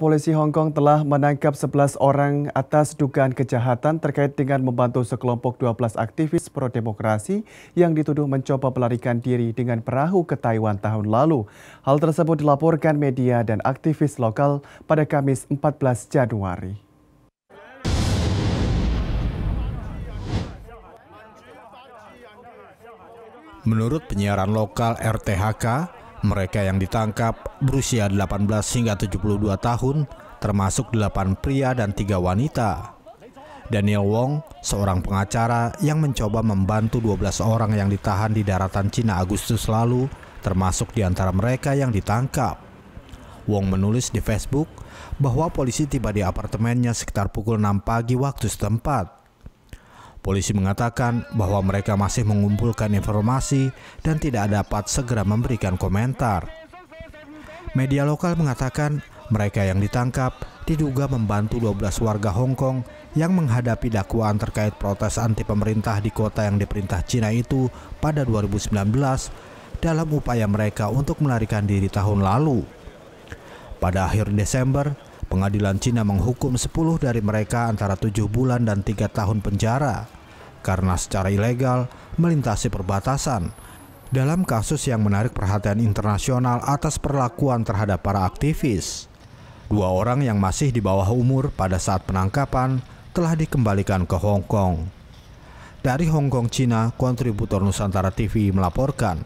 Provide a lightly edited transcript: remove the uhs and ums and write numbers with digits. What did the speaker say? Polisi Hong Kong telah menangkap 11 orang atas dugaan kejahatan terkait dengan membantu sekelompok 12 aktivis pro-demokrasi yang dituduh mencoba melarikan diri dengan perahu ke Taiwan tahun lalu. Hal tersebut dilaporkan media dan aktivis lokal pada Kamis 14 Januari. Menurut penyiaran lokal RTHK, mereka yang ditangkap berusia 18 hingga 72 tahun, termasuk 8 pria dan 3 wanita. Daniel Wong, seorang pengacara yang mencoba membantu 12 orang yang ditahan di daratan Cina Agustus lalu, termasuk di antara mereka yang ditangkap. Wong menulis di Facebook bahwa polisi tiba di apartemennya sekitar pukul 6 pagi waktu setempat. Polisi mengatakan bahwa mereka masih mengumpulkan informasi dan tidak dapat segera memberikan komentar. Media lokal mengatakan mereka yang ditangkap diduga membantu 12 warga Hong Kong yang menghadapi dakwaan terkait protes anti pemerintah di kota yang diperintah Cina itu pada 2019 dalam upaya mereka untuk melarikan diri tahun lalu. Pada akhir Desember, pengadilan Cina menghukum 10 dari mereka antara 7 bulan dan 3 tahun penjara karena secara ilegal melintasi perbatasan dalam kasus yang menarik perhatian internasional atas perlakuan terhadap para aktivis. 2 orang yang masih di bawah umur pada saat penangkapan telah dikembalikan ke Hong Kong. Dari Hong Kong, Cina, kontributor Nusantara TV melaporkan.